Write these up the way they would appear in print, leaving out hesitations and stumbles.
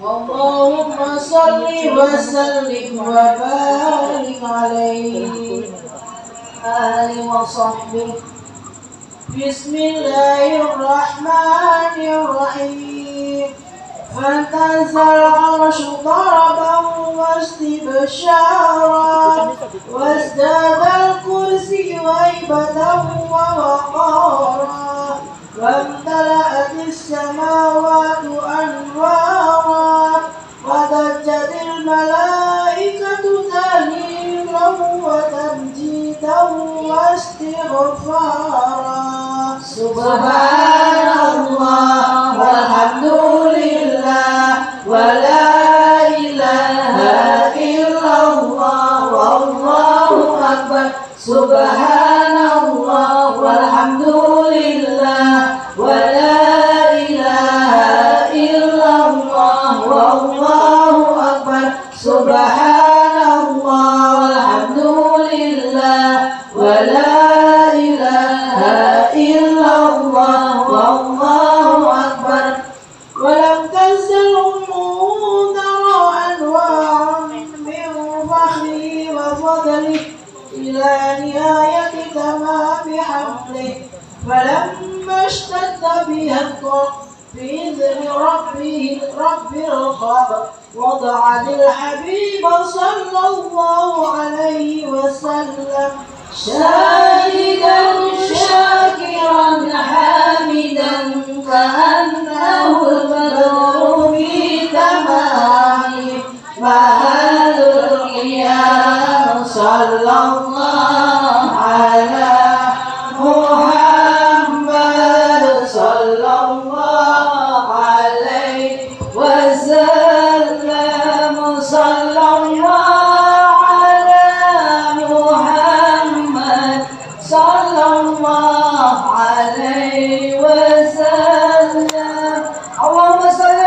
Allahumma salli wa sallim wa barik alaihi alihi wa sahbihi. Bismillahirrahmanirrahim. Fantazal arshu tarabahu wastibshara wasdadal kursi wa ibadahu wa waqara وامتلأت السماوات أنوارا وضجت الملائكة تهليلا وتمجيدا واستغفارا سبحان الله والحمد لله ولا إله إلا الله والله أكبر سبحان الله والحمد لله ولا إله إلا الله والله أكبر سبحان الله والحمد لله ولا إله إلا الله والله أكبر ولم تزل أمه ترى أنواعا من فخره وفضله إلى نهاية تمام حمله فلما اشتد بها الضر بإذن رب الخبر وضعت الحبيب صلى الله عليه وسلم شاهدا شاكرا حامدا كأنه المبرور في تمامه فهل القيام صلى الله على Muhammad sallallahu alaihi wasallam sallallahu ala Muhammad sallallahu alaihi wasallam Allahumma salli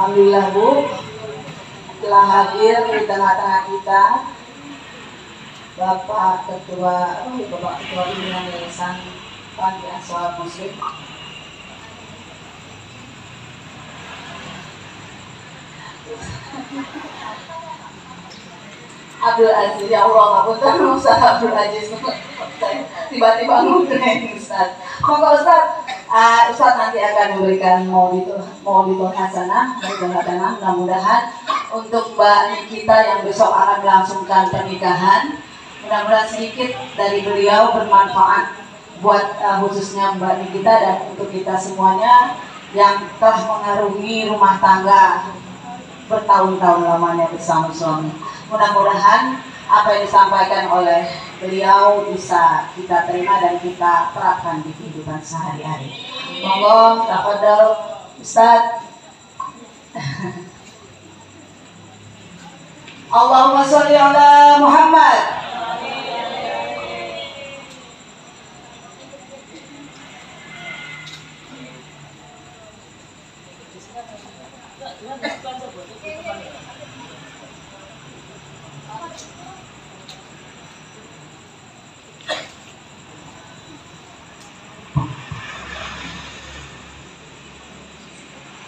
Alhamdulillah Bu, telah hadir di tengah-tengah kita Bapak Ketua Pimpinan Yayasan Panti Asuhan Muslim. Abdul Aziz, ya Allah, ngapunten Ustaz Abdul Aziz. Tiba-tiba ngundang Ustaz. Maka Ustaz nanti akan memberikan maulidul hasanah, mudah-mudahan untuk Mbak Nikita yang besok akan melangsungkan pernikahan. Mudah-mudahan sedikit dari beliau bermanfaat buat khususnya Mbak Nikita dan untuk kita semuanya yang telah mengarungi rumah tangga bertahun-tahun lamanya bersama suami. Mudah-mudahan apa yang disampaikan oleh beliau bisa kita terima dan kita terapkan di kehidupan sehari-hari. Monggo, tafadhal Ustaz. Allahumma sholli ala Muhammad.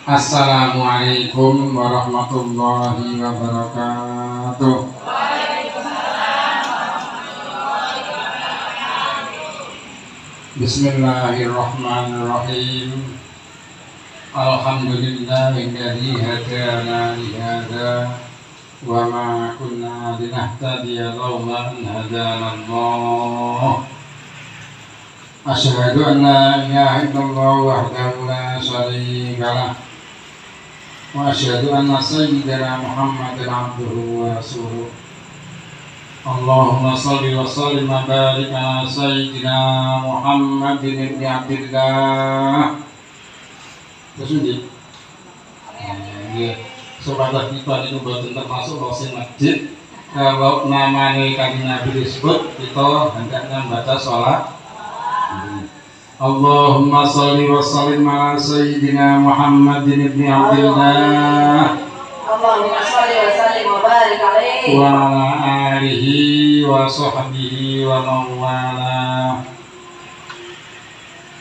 Assalamualaikum warahmatullahi wabarakatuh. Waalaikumsalam warahmatullahi wabarakatuh. Bismillahirrahmanirrahim. Alhamdulillahilladzi hadana li hadza wa ma kunna linahtadiya lawla an hadana Allah. Asyhadu an la ilaha illallah wahdahu la syarika lah. Wa asyhadu anna sayyidina Muhammadan abduhu wa rasuluh. Allahumma shalli wa sallim wa barik ala sayyidina Muhammadin ibni Abdillah. Tersunji. Ya, saudara kita itu baru termasuk rosi masjid. Kalau namanya kami Nabi disebut, kita hendaknya membaca sholat. Allahumma shalli wa sallim ala sayyidina Muhammadin ibni Abdillah. Allahumma shalli wa sallim wa barik alaihi wa ala alihi wa sahbihi wa mawala.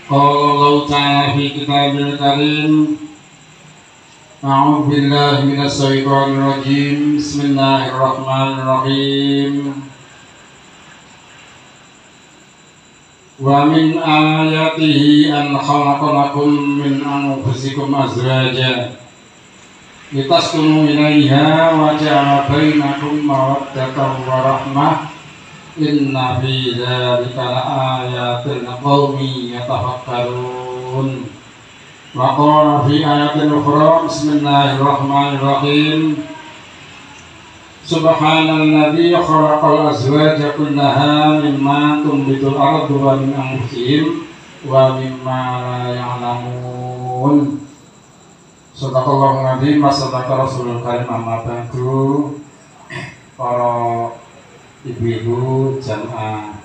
Qala Allahu ta'ala fi kitabil karim. A'udzu billahi minasy syaithanir rajim. Bismillahirrahmanirrahim. Wa min ayatihi an khalaqalakum min anfusikum azwaja litaskunu ilaiha wa ja'ala bainakum mawaddatan wa rahmah inna fi dzalika laayatin liqaumin yatafakkarun. Wa qala fi ayatin ukhra bismillahirrahmanirrahim. Subhanalladzi khalaqal azwaja kullaha mimma tunbitul ardu wa min anfusihim wa mimma la ya'lamun. Subhanallahu alazim, masyaallah Rasulullah karim, amma ba'du. Para ibu-ibu jamaah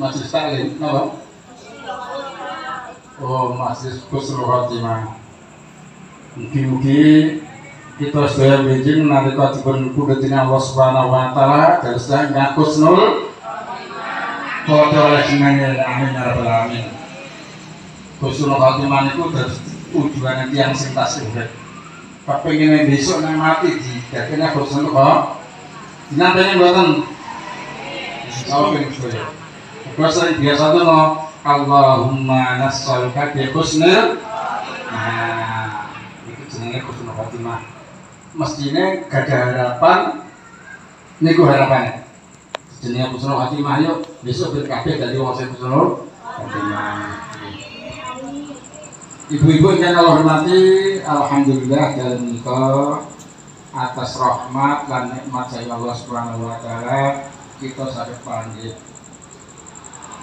Majelis Taklim, napa? Oh, Majelis Husnul Khotimah. Mugi-mugi kita sedaya benjing nalika dipun punutin Allah Subhanahu wa taala dadosa husnul khotimah. Padha lajengane amin ya rabbal alamin. Husnul khotimah niku dados tujuane tiyang sing tasih urip. Kepengine besok nang mati dikene husnul khotimah. Dinantene mboten. Sampun sedaya. Bahasa biasa itu no Allahumma nas'aluka bi husnil khotimah. Itu jenenge husnul khotimah. Mestine gak ada harapan niku harapane. Jenenge husnul khotimah yo besok ben kabeh dadi wong sing husnul khotimah. Ibu-ibu ingkang kula hormati, alhamdulillah dalem menika atas rahmat lan nikmat saking Allah Subhanahu wa taala kita saged panggih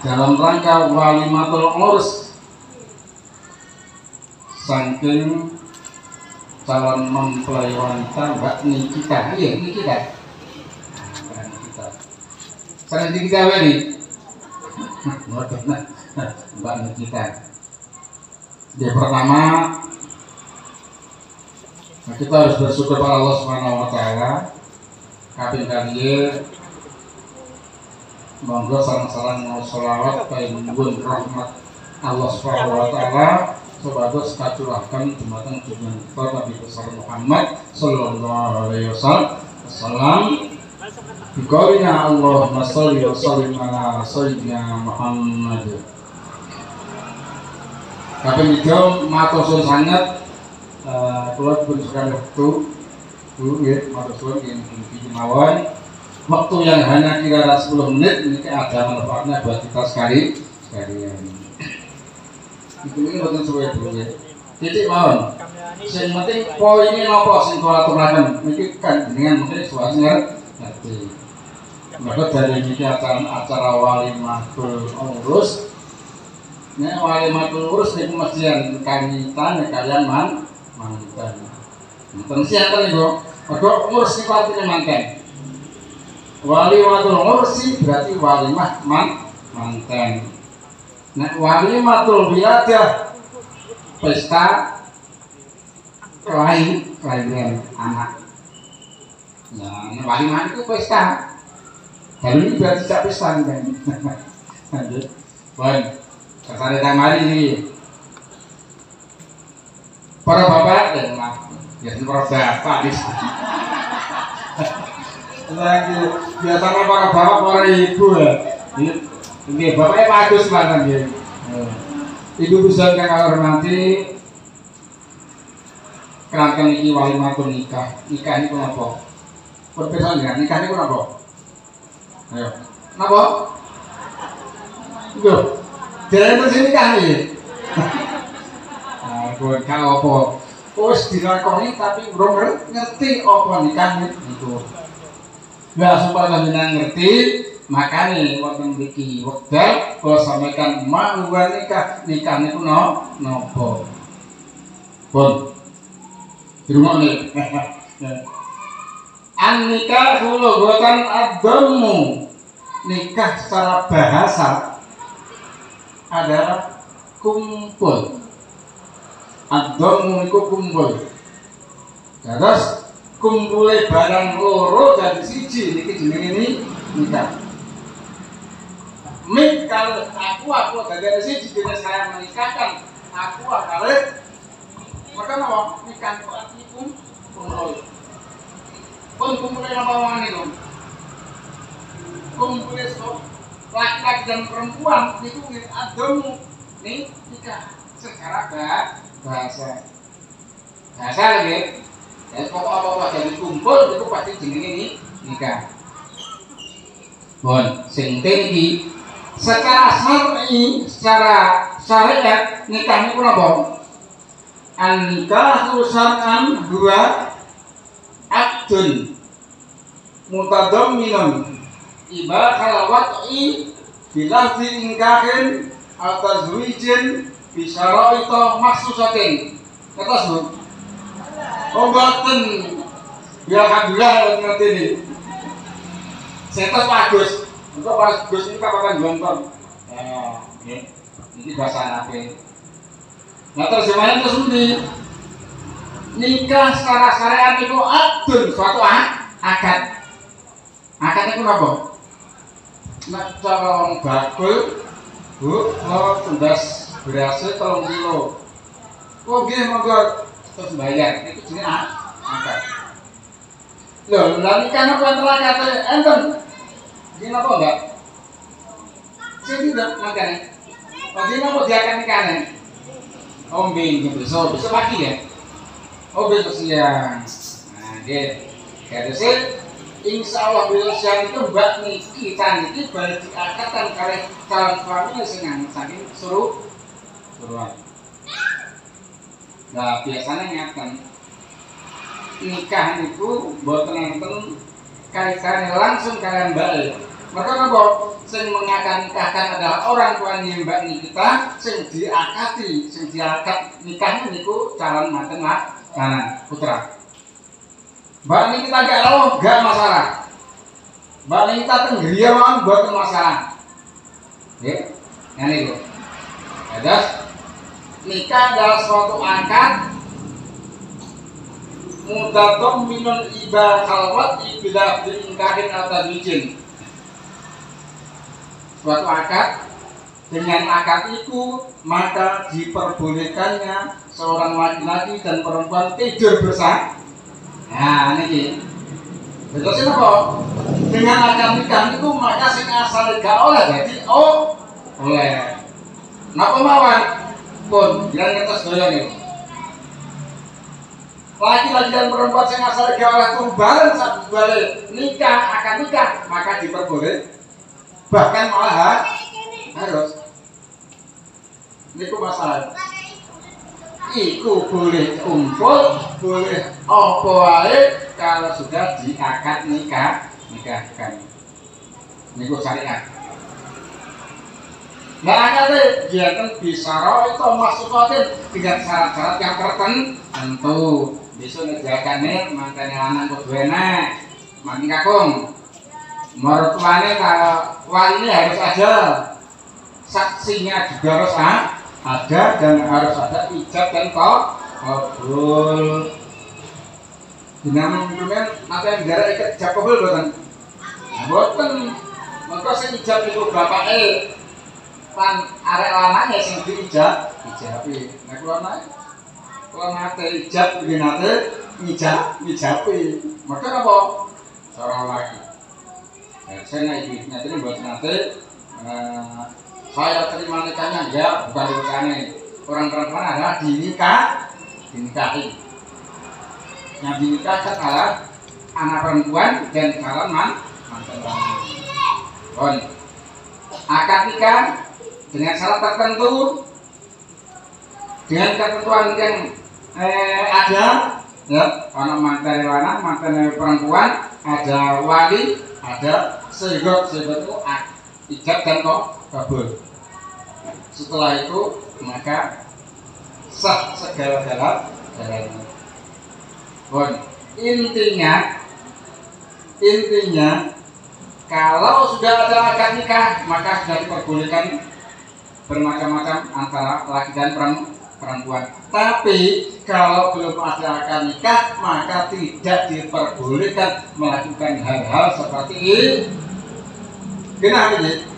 dalam rangka walimatul urus saking calon mempelai wanita Mbak Nikita. Iya, Nikita. Saya Nikita wali. Mbak Nikita. Dia pertama kita harus bersyukur kepada Allah Subhanahu wa taala. Kaping kaliye monggo sareng-sareng selawat panuwun rahmat Allah Subhanahu wa taala supados kacuraken dumateng dumateng Nabi besar Muhammad sallallahu alaihi wasallam. Bikawina Allahumma shalli wa sallim ala sayyidina Muhammad. Kaping ijo matur suwun sanget kula pun sekali wektu guru nggih matur suwun ing iki mawon. Waktu yang hanya kira-kira 10 menit ini ada manfaatnya buat kita sekalian. Itu ini bukan sesuai dulu ya. Titik mawon. Yang penting poinnya nopo sing kula aturaken. Niki kan dengan mesti suasana ngerti. Maka dari niki acara walimatul urus. Nek walimatul urus niku mesti kangitan kalian mantan. Mboten siapa niku. Padha urus niku artine mantan. Walimatul ursi berarti walimah manten. Nek walimatul wiladah pesta kelahiran anak. Nah, walimah itu pesta. Kalau ini berarti tidak pesta kan. Lanjut. Baik. Kakak datang mari ini. Para bapak dan mak. Ya para bapak di sini. Biasanya para bapak, para ibu ini bapaknya bagus banget ya. Ibu bisa kakak hormati kerangkang ini walimatul nikah ini kenapa? Perpisahan dengan nikah ini kenapa? Ayo kenapa? Enggak jalan terus ini nikah ini bukan apa terus dilakoni tapi belum ngerti apa nikah itu. Nah, supaya jenengan ngerti, makane wonten mriki wekdal kula sampaikan mawon nikah niku napa. Pun. Dirungokne. An-nikah lughatan ad-dhammu. Nikah secara bahasa adalah kumpul. Ad-dhammu niku kumpul. Terus kumpulai barang loro dari siji niki jenenge nikah. Mikal aku dari siji dene saya menikahkan aku akale. Maka napa nikah itu artinya kumpul. Kumpulai napa wong niku. Kumpulai sok laki-laki dan perempuan niku ngene adomu nikah secara bahasa nggih. Kalau apa-apa jadi kumpul itu pasti jenenge ini nikah. Bon, sing tinggi secara syariat nikah niku napa? An nikahu syar'an huwa aqdun mutadamminan ibaqal wad'i bilafzi inkarin atas wijin bisyara'i ta maksusatin atas bu obaten ya alhamdulillah ngerti ini setas bagus untuk bagus ini kapan jontor ini bahasa Nabi nah terjemahannya terus ini nikah secara syariat itu adun suatu akad akadnya itu apa? Nak calon bakul bu, kalau tundas berhasil tolong kilo oh gini mau gue terus bayar itu jenis akad loh, lalu kan aku yang telah kata enten gini apa enggak? Saya tidak makanya oh gini apa dia akan nikahnya? Oh minggu besok, besok pagi ya? Oh besok siang nah gini kayak itu sih insya Allah besok siang itu mbak Niki cantik balik diangkatan karena calon suaminya senang saking suruhan nah biasanya nyatakan nikahan itu buat teman-teman kaitannya langsung kalian balik maka kalau yang mengatakan nikahkan adalah orang tuanya mbak Nikita yang diakati yang diakati nikahnya itu calon mantan lah kanan putra Mbak Nikita gak loh, gak masalah. Mbak Nikita tenggeri orang buat masalah. Ya, ini loh. Ada nikah adalah suatu akad mudatom minun iba kalwat ibila diingkarin atau izin. Suatu akad dengan akad itu maka diperbolehkannya seorang laki-laki dan perempuan tidur bersama. Nah, ini betul kok. Dengan agama nikah itu maka sing asal gak oleh jadi oh oleh. Napa mawon? Pun bilang ngetes doyan iki. Laki-laki dan perempuan sing asal gak oleh kumbaran sak bale nikah akan nikah maka diperboleh bahkan malah harus. Niku masalah. Iku boleh kumpul, boleh apa ae kalau sudah diakad nikahkan. Niku syariat. Nah, akad kegiatan bisara itu maksudnya dengan syarat-syarat yang tertentu. Besok ngejakane mangkane lanang kudu enak, mangkane kakung. Mertuane kalau wali harus ada. Saksinya juga harus ada dan harus ada ijab dan kabul. Dinamik kemudian apa yang negara ikat ijab kabul bukan? Bukan. Maka saya ijab itu bapak tan arek lanangnya sing diijabi. Nek kula nate ijab iki nate ngijabi. Maka apa? Sarang lagi. Ya saya nek iki nate mboten nate saya terima nikahnya, ya bukan nikahnya orang perempuan adalah dinikahi yang dinikahkan adalah anak perempuan dan calon mantan perempuan akad nikah dengan syarat tertentu dengan ketentuan yang ada ya, ada mantan perempuan ada wali, ada segot itu ijab dan kabul. Setelah itu maka sah segala-galanya. Bon, intinya kalau sudah ada akad nikah maka sudah diperbolehkan bermacam-macam antara laki dan perempuan. Tapi kalau belum ada akad nikah maka tidak diperbolehkan melakukan hal-hal seperti ini. Kenapa ini?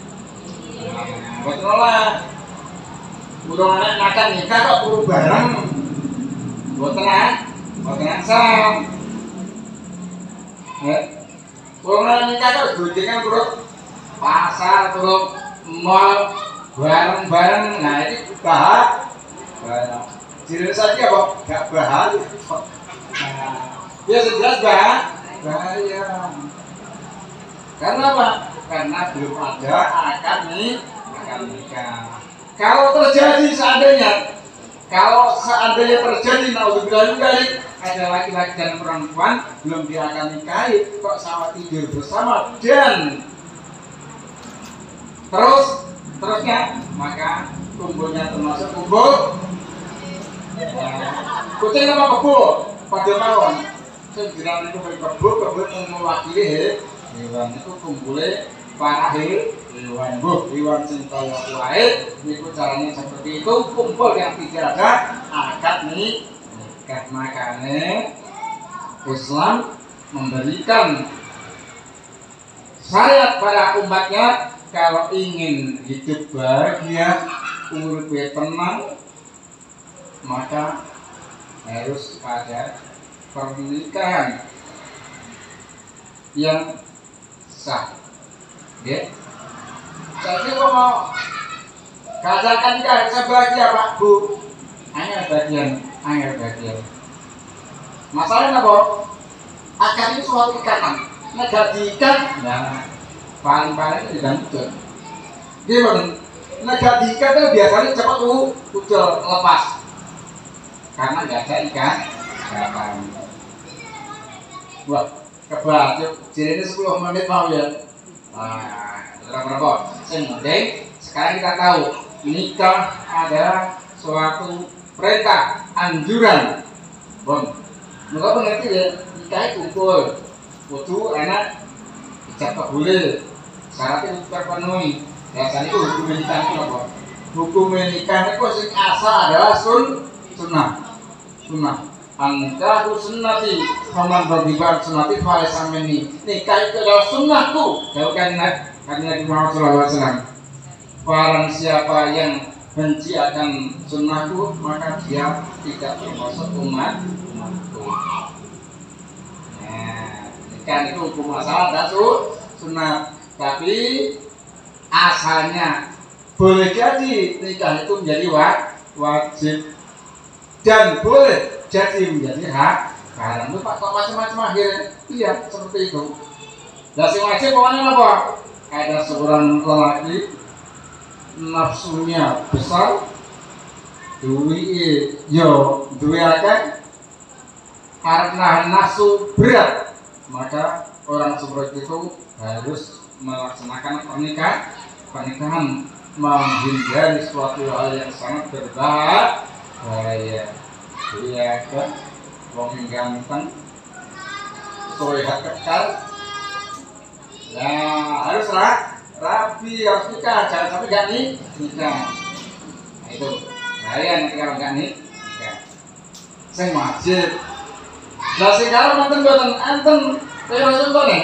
Betul lah, burung anak makan nikah kok burung bareng, buat tenang sam. Burung anak nikah kok gojengan burung pasar, burung mal bareng. Nah ini bahar, ciri saja kok gak bahar. Biasa jelas bahaya. Karena apa? Karena belum ada akad nikah. Kalau terjadi seandainya, naudzubillah ada laki-laki dan perempuan belum diakad nikahi kok sama tidur bersama dan terusnya maka kumpulnya termasuk kumpul kucing sama kebo pada mawon segera itu kebo mewakili hewan itu kumpulnya para hewan bu hewan cinta wae itu caranya seperti itu kumpul yang tidak ada akad nih. Makanya Islam memberikan syarat para umatnya kalau ingin hidup bahagia, urip tenang, maka harus ada pernikahan yang sah. Ya. Jadi kalau mau katakan tidak sebahagia Pak Bu, hanya bagian. Anggar bagian. Masalahnya apa? Akar ini suatu ikatan. Negara diikat, nah, paling-paling itu tidak mudah. Gimana? Negara diikat itu biasanya cepat udah lepas, karena nggak ada ikan. Wah, kebaca. Jadi ini 10 menit mau ya. Terang-terang. Sementing sekarang kita tahu nikah adalah suatu perintah, anjuran, bon. Mereka mengerti ya, nikah kumpul, kudu anak ijab kabul, syarat itu terpenuhi. Biasanya itu hukum nikah itu apa? Hukum nikah itu sing asal adalah sunnah. Angkahu sunnati, faman berdibar sunnati, falesan meni. Nikah itu adalah sunnahku. Jauhkan nak, karena Muhammad Shallallahu Alaihi Wasallam. Barang siapa yang benci akan sunnahku maka dia tidak termasuk umatku. Nah, ikan itu hukum asal dan sunnah, tapi asalnya boleh jadi nikah itu menjadi wajib dan boleh jadi menjadi hak. Karena itu pak macam-macam akhirnya, iya seperti itu. Dasar wajib pokoknya apa? Ada seorang lelaki nafsunya besar, duwi yo duwi akan karena nafsu berat maka orang seperti itu harus melaksanakan pernikahan menghindari suatu hal yang sangat berbahaya. Duwi akan wong ganteng, soleha kekal, ya haruslah. Rabi harus nikah, jangan sampai gak nikah. Nah itu, kalian nanti kalau gak nikah saya wajib. Nah sekarang nanti saya contoh nih.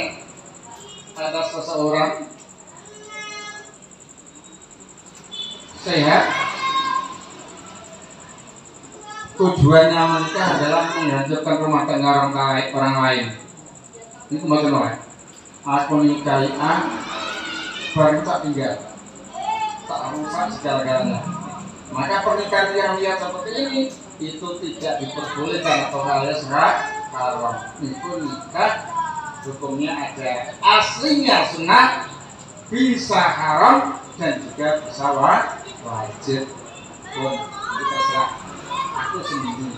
Ada seseorang sehat, tujuannya menikah adalah menghancurkan rumah tangga orang lain. Ini kembali nolak. Aku nikahi A, barang tak tinggal, tak rusak segala-galanya. Maka pernikahan yang lihat seperti ini itu tidak diperbolehkan atau halnya surat haram. Itu nikah hukumnya ada aslinya sunnah, bisa haram dan juga bisa wajib. Pun kita serah aku sendiri.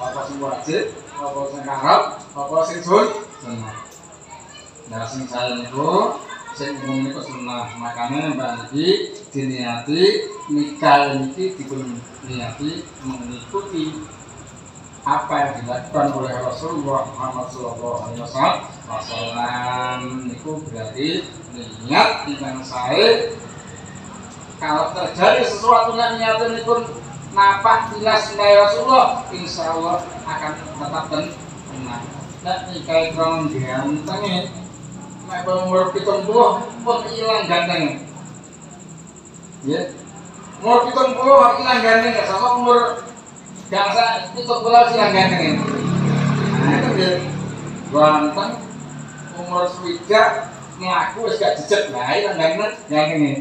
Apa sih wajib, apa sih haram, apa sih sunnah. Nah, sing saling itu saya ngomongin itu sunnah, makanya mbak Niki diniati nikah Niki diniati mengikuti apa yang dilakukan oleh Rasulullah Muhammad SAW. Itu berarti niat dengan saya kalau terjadi sesuatu yang niatnya pun napak jelas dari Rasulullah, insya Allah akan tetap tenang. Dan nikah ikram diantengin kalau umur 70 pun hilang ganteng, ya. Umur 70 hilang ganteng ya, sama umur gangsa 70 hilang ganteng ya. Nah itu dia ganteng, umur swidak ngaku gak jejak, nah hilang ganteng ya.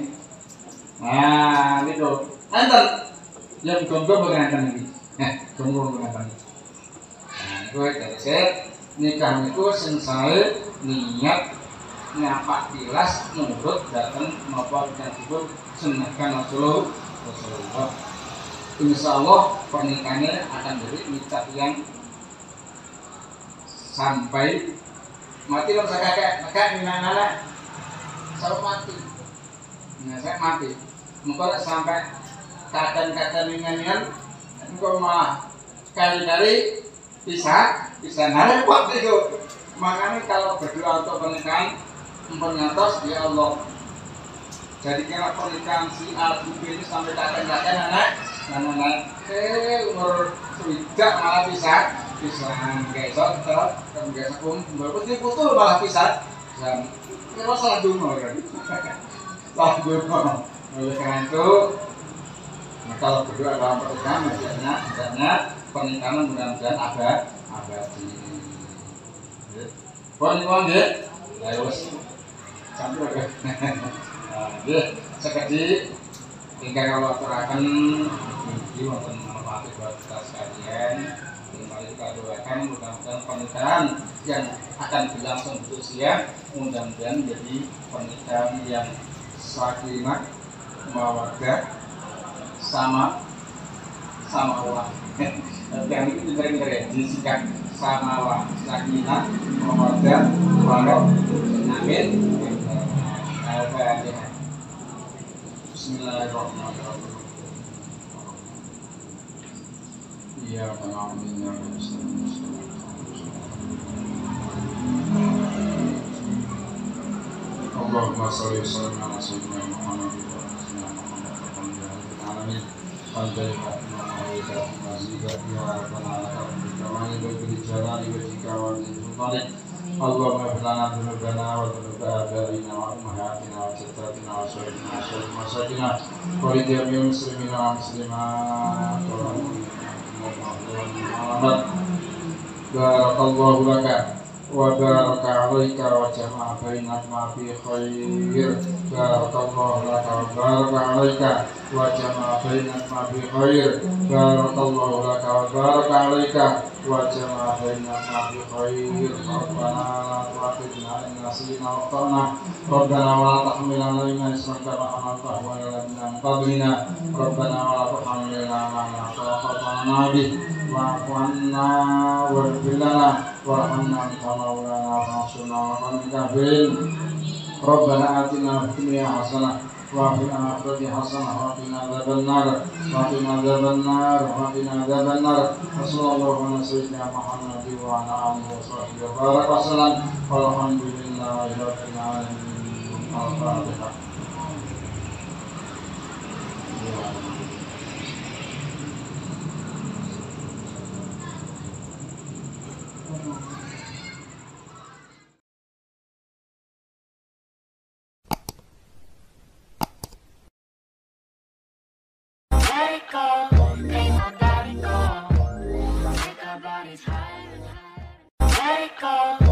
Nah itu nonton, yang gombong ganteng ini, nah gombong ganteng. Nah itu dari saya nikah itu selesai niat nyapa tilas menurut datang maupun dikatakan sunnahkan Rasulullah. Insya Allah pernikahannya akan jadi nikah yang sampai mati lah saya kakak anak-anak saya mati. Nah saya mati mungkin sampai kata-kata dengan mungkin mah kali-kali bisa narepot itu. Makanya kalau berdoa untuk pernikahan mengatas ya Allah. Jadi kira pernikahan si Al-Bub ini sampai kakek-kakek anak-anak umur tidak malah bisa ngesot ngesot kumpul ini putul malah bisa kira salah dungo kan salah dungo. Oleh karena itu kalau berdoa dalam pernikahan biasanya pernikahan mudah-mudahan abadi. Pon nggih, lha wis campur agak. Nggih, sekedhi ingkang kawula aturaken mugi wonten manfaat buat kita sekalian. Mari kita doakan mudah-mudahan pernikahan yang akan berlangsung usia mudah-mudahan menjadi pernikahan yang sakinah, mawaddah, samawa. Yang itu benar-benar disikat samawa, sakinah, mawaddah, warahmah. Amin. Al-Fatihah. Bismillahirrahmanirrahim. Ya Allah, minna Allahumma salli wa sallim ala sayyidina Muhammad wa ala alihi اللهم اغفر لنا ذنوبنا وذنوب آبائنا وأمهاتنا وجداتنا وشيخنا وشيخ مساجدنا ولجميع المسلمين والمسلمات بارك الله لك وبارك عليك وجمع بينكما في خير. بارك الله لك وبارك عليك وجمع بينكما في خير. بارك الله لك وبارك عليك وجمع بينكما في خير. ربنا لا تؤاخذنا إن نسينا وأخطأنا. ربنا ولا تحمل علينا إصرا كما حملته على الذين من قبلنا. ربنا ولا تحملنا ما لا طاقة لنا به واعف عنا واغفر لنا وارحمنا انت مولانا فانصرنا على الكافرين. ربنا اتنا في الدنيا حسنه وفي الاخره حسنه وقنا عذاب النار وصلى الله على سيدنا محمد وعلى اله وصحبه وبارك وسلم والحمد لله رب العالمين. الفاتحه. Let it go.